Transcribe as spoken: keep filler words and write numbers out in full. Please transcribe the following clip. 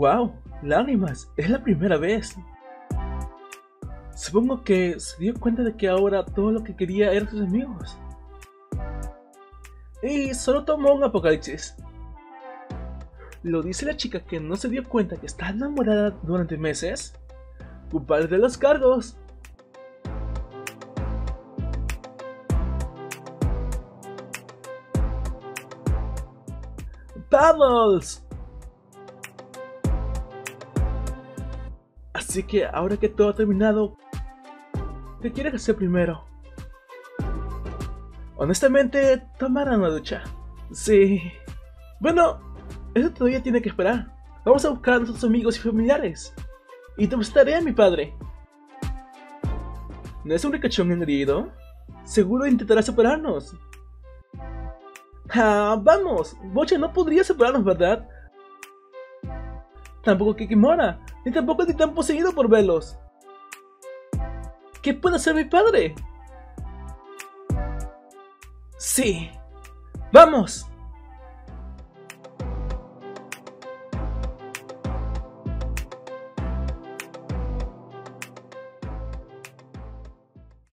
¡Wow! Lánimas, es la primera vez. Supongo que se dio cuenta de que ahora todo lo que quería eran sus amigos. Y solo tomó un apocalipsis. ¿Lo dice la chica que no se dio cuenta que está enamorada durante meses? Culpable de los cargos. ¡Vamos! Así que ahora que todo ha terminado, ¿qué quieres hacer primero? Honestamente, tomar una ducha. Sí. Bueno, eso todavía tiene que esperar. Vamos a buscar a nuestros amigos y familiares. Y te visitaré a mi padre. ¿No es un ricachón engreído? Seguro intentará separarnos. ¡Ah, vamos! Bocha no podría separarnos, ¿verdad? Tampoco Kikimona, ni tampoco ni tan poseído por velos. ¿Qué puede hacer mi padre? Sí. ¡Vamos!